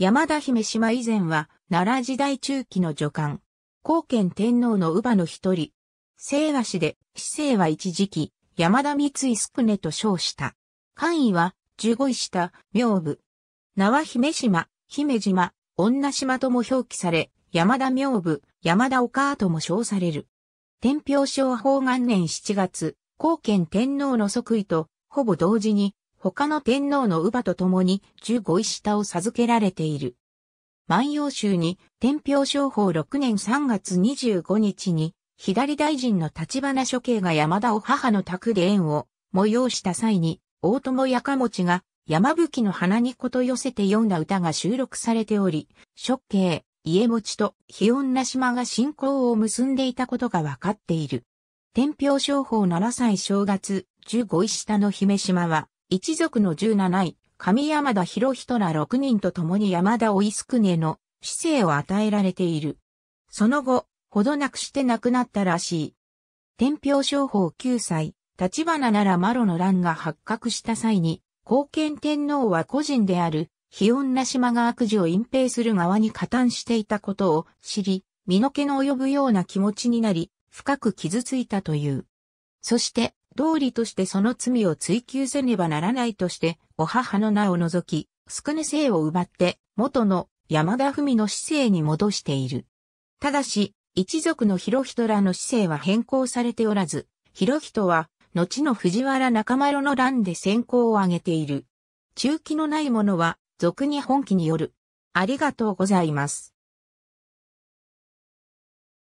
山田姫島以前は奈良時代中期の女官。高賢天皇の乳母の一人。清和氏で、氏姓は一時期、山田三井宿根と称した。官位は、従五位下、名部。名は姫島、姫島、女島とも表記され、山田名部、山田お母とも称される。天平正宝元年7月、高賢天皇の即位と、ほぼ同時に、他の天皇の乳母と共に従五位下を授けられている。万葉集に、天平正宝6年3月25日に、左大臣の橘諸兄が山田を母の宅で宴を催した際に、大友やかもちが山吹の花にこと寄せて詠んだ歌が収録されており、諸兄、家持ちと日女島が親交を結んでいたことが分かっている。天平正宝7歳正月、従五位下の姫島は、一族の17位、上山田広人ら6人と共に山田老宿根の氏姓を与えられている。その後、ほどなくして亡くなったらしい。天平正宝9歳、橘奈良麻呂の乱が発覚した際に、高賢天皇は個人である、日女島が悪事を隠蔽する側に加担していたことを知り、身の毛の及ぶような気持ちになり、深く傷ついたという。そして、道理としてその罪を追及せねばならないとして、お母の名を除き、宿根姓を奪って、元の山田文の氏姓に戻している。ただし、一族の広人らの氏姓は変更されておらず、広人は、後の藤原中麻呂の乱で戦功を挙げている。忠記のない者は、俗に本記による。ありがとうございます。